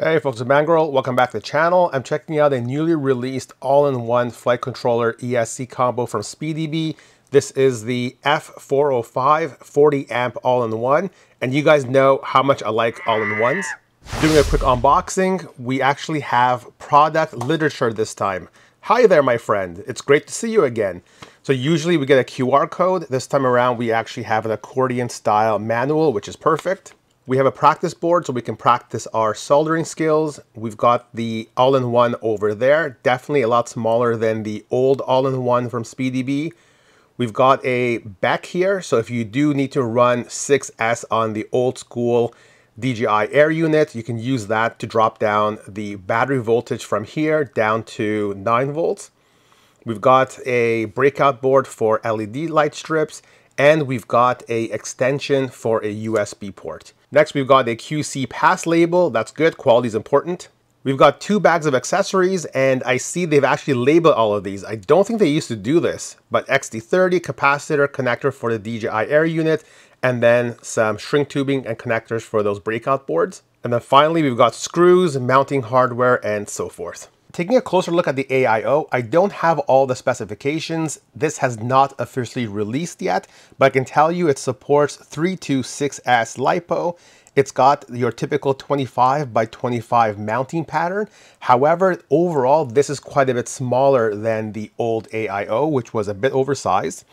Hey folks, it's Mangorille. Welcome back to the channel. I'm checking out a newly released all-in-one flight controller ESC combo from SpeedyBee. This is the F405 40 amp all-in-one, and you guys know how much I like all-in-ones. Doing a quick unboxing, we actually have product literature this time. Hi there, my friend. It's great to see you again. So usually we get a QR code. This time around, we actually have an accordion style manual, which is perfect. We have a practice board so we can practice our soldering skills. We've got the all-in-one over there, definitely a lot smaller than the old all-in-one from SpeedyBee. We've got a back here, so if you do need to run 6S on the old school DJI air unit, you can use that to drop down the battery voltage from here down to 9 volts. We've got a breakout board for LED light strips, and we've got an extension for a USB port. Next, we've got a QC pass label. That's good, quality is important. We've got two bags of accessories, and I see they've actually labeled all of these. I don't think they used to do this, but XD30 capacitor connector for the DJI Air unit, and then some shrink tubing and connectors for those breakout boards. And then finally, we've got screws, mounting hardware, and so forth. Taking a closer look at the AIO, I don't have all the specifications. This has not officially released yet, but I can tell you it supports 326S LiPo. It's got your typical 25 by 25 mounting pattern. However, overall, this is quite a bit smaller than the old AIO, which was a bit oversized.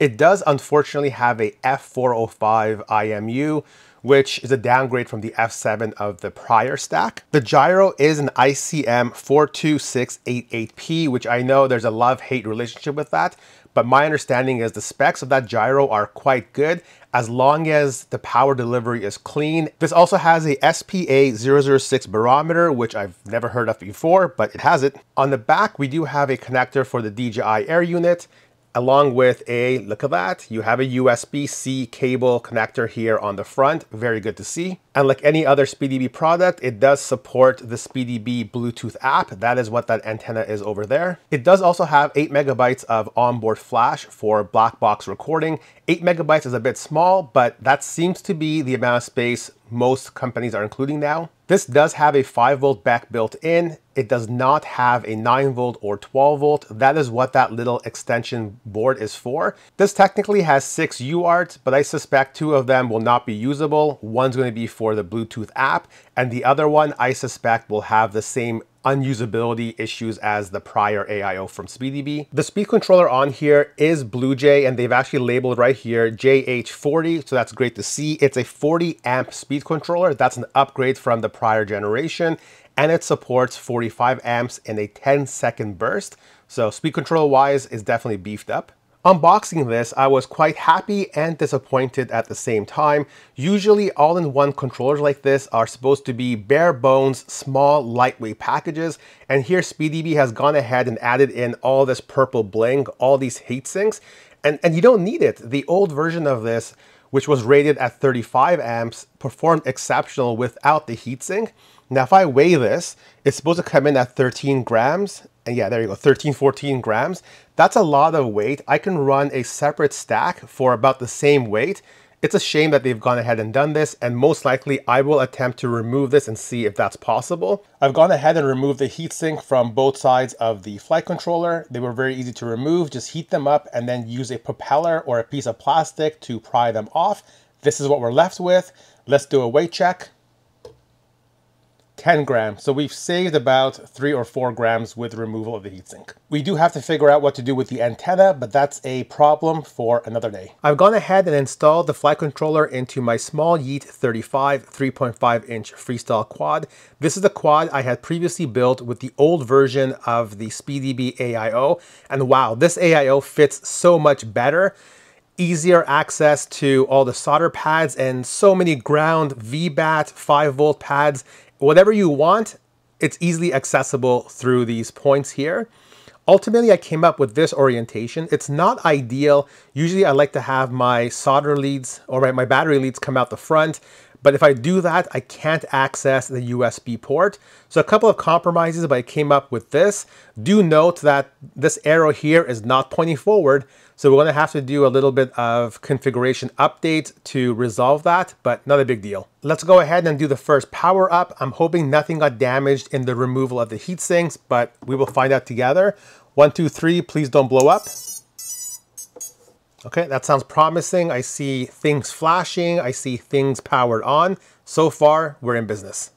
It does unfortunately have a F405 IMU, which is a downgrade from the F7 of the prior stack. The gyro is an ICM42688P, which I know there's a love-hate relationship with that, but my understanding is the specs of that gyro are quite good as long as the power delivery is clean. This also has a SPA006 barometer, which I've never heard of before, but it has it. On the back, we do have a connector for the DJI Air unit, along with a, look at that, you have a USB-C cable connector here on the front, very good to see. And like any other SpeedyBee product, it does support the SpeedyBee Bluetooth app. That is what that antenna is over there. It does also have 8 MB of onboard flash for black box recording. 8 MB is a bit small, but that seems to be the amount of space most companies are including now. This does have a 5-volt back built in. It does not have a 9-volt or 12-volt. That is what that little extension board is for. This technically has 6 UARTs, but I suspect 2 of them will not be usable. One's going to be for the Bluetooth app, and the other one I suspect will have the same unusability issues as the prior AIO from SpeedyBee. The speed controller on here is BlueJay, and they've actually labeled right here JH40, so that's great to see. It's a 40 amp speed controller. That's an upgrade from the prior generation, and it supports 45 amps in a 10-second burst. So speed controller wise is definitely beefed up. Unboxing this, I was quite happy and disappointed at the same time. Usually all-in-one controllers like this are supposed to be bare bones, small, lightweight packages. And here SpeedyBee has gone ahead and added in all this purple bling, all these heat sinks, and you don't need it. The old version of this, which was rated at 35 amps, performed exceptional without the heatsink. Now, if I weigh this, it's supposed to come in at 13 grams. And yeah, there you go, 13, 14 grams. That's a lot of weight. I can run a separate stack for about the same weight. It's a shame that they've gone ahead and done this, and most likely I will attempt to remove this and see if that's possible. I've gone ahead and removed the heatsink from both sides of the flight controller. They were very easy to remove. Just heat them up and then use a propeller or a piece of plastic to pry them off. This is what we're left with. Let's do a weight check. 10 grams. So we've saved about 3 or 4 grams with removal of the heatsink. We do have to figure out what to do with the antenna, but that's a problem for another day. I've gone ahead and installed the flight controller into my small Yeet 35 3.5 inch freestyle quad. This is the quad I had previously built with the old version of the SpeedyBee AIO. And wow, this AIO fits so much better. Easier access to all the solder pads and so many ground VBAT 5-volt pads. Whatever you want, it's easily accessible through these points here. Ultimately, I came up with this orientation. It's not ideal. Usually I like to have my solder leads or my battery leads come out the front, But if I do that, I can't access the USB port. So a couple of compromises, but I came up with this. Do note that this arrow here is not pointing forward. So we're gonna have to do a little bit of configuration update to resolve that, but not a big deal. Let's go ahead and do the first power up. I'm hoping nothing got damaged in the removal of the heat sinks, but we will find out together. 1, 2, 3, please don't blow up. Okay, that sounds promising. I see things flashing, I see things powered on. So far, we're in business.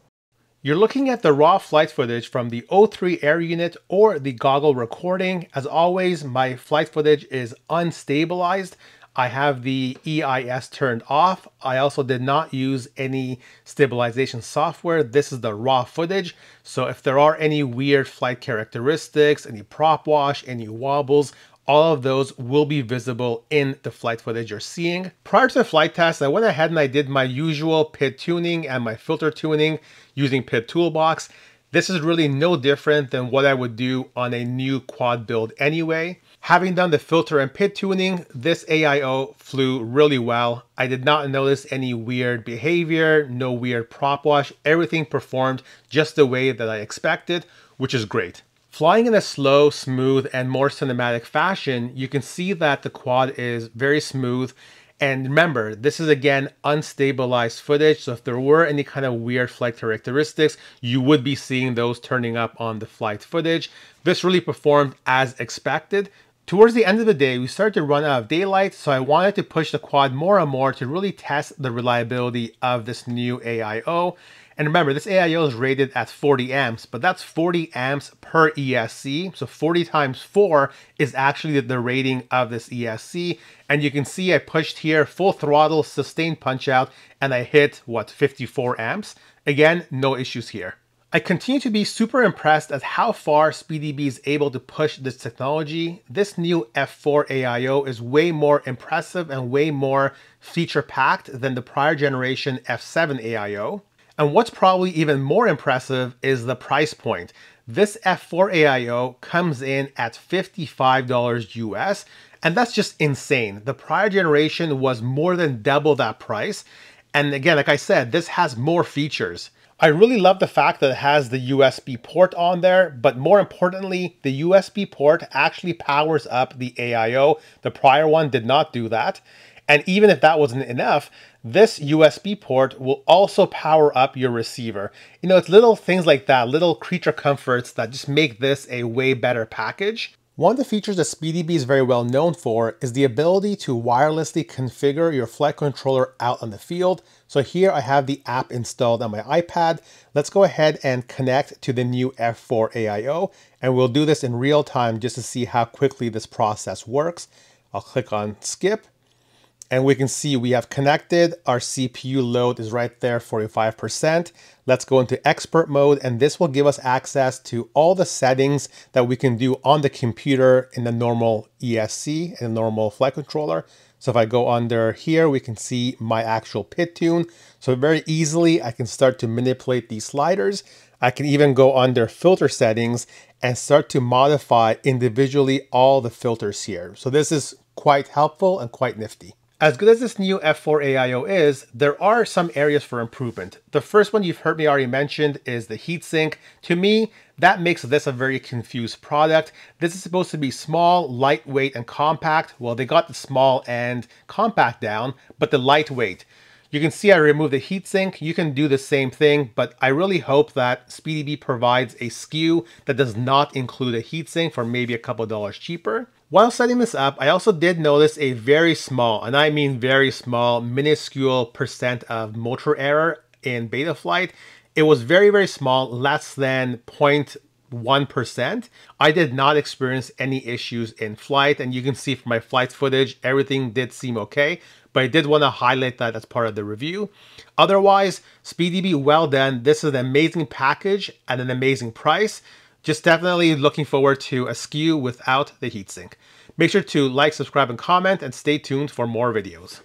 You're looking at the raw flight footage from the O3 air unit or the goggle recording. As always, my flight footage is unstabilized. I have the EIS turned off. I also did not use any stabilization software. This is the raw footage. So if there are any weird flight characteristics, any prop wash, any wobbles, all of those will be visible in the flight footage you're seeing. Prior to the flight test, I went ahead and I did my usual PID tuning and my filter tuning using PID Toolbox. This is really no different than what I would do on a new quad build anyway. Having done the filter and PID tuning, this AIO flew really well. I did not notice any weird behavior, no weird prop wash. Everything performed just the way that I expected, which is great. Flying in a slow, smooth, and more cinematic fashion, you can see that the quad is very smooth. And remember, this is again, unstabilized footage. So if there were any kind of weird flight characteristics, you would be seeing those turning up on the flight footage. This really performed as expected. Towards the end of the day, we started to run out of daylight, so I wanted to push the quad more and more to really test the reliability of this new AIO. And remember, this AIO is rated at 40 amps, but that's 40 amps per ESC. So 40 times 4 is actually the rating of this ESC. And you can see I pushed here full throttle, sustained punch out, and I hit, what, 54 amps? Again, no issues here. I continue to be super impressed at how far SpeedyBee is able to push this technology. This new F4 AIO is way more impressive and way more feature-packed than the prior generation F7 AIO. And what's probably even more impressive is the price point. This F4 AIO comes in at $55 US, and that's just insane. The prior generation was more than double that price. And again, like I said, this has more features. I really love the fact that it has the USB port on there, but more importantly, the USB port actually powers up the AIO. The prior one did not do that. And even if that wasn't enough, this USB port will also power up your receiver. You know, it's little things like that, little creature comforts that just make this a way better package. One of the features that SpeedyBee is very well known for is the ability to wirelessly configure your flight controller out on the field. So here I have the app installed on my iPad. Let's go ahead and connect to the new F4 AIO, and we'll do this in real time just to see how quickly this process works. I'll click on skip, and we can see we have connected. Our CPU load is right there, 45%. Let's go into expert mode, and this will give us access to all the settings that we can do on the computer in the normal ESC and the normal flight controller. So if I go under here, we can see my actual PID tune. So very easily, I can start to manipulate these sliders. I can even go under filter settings and start to modify individually all the filters here. So this is quite helpful and quite nifty. As good as this new F4 AIO is, there are some areas for improvement. The first one you've heard me already mentioned is the heatsink. To me, that makes this a very confused product. This is supposed to be small, lightweight, and compact. Well, they got the small and compact down, but the lightweight. You can see I removed the heatsink. You can do the same thing, but I really hope that SpeedyBee provides a SKU that does not include a heatsink for maybe a couple dollars cheaper. While setting this up, I also did notice a very small, and I mean very small, minuscule % of motor error in Betaflight. It was very, very small, less than 0.1%. I did not experience any issues in flight, and you can see from my flight footage, everything did seem okay, but I did want to highlight that as part of the review. Otherwise, SpeedyBee, well done. This is an amazing package at an amazing price. Just definitely looking forward to a SKU without the heatsink. Make sure to like, subscribe, and comment, and stay tuned for more videos.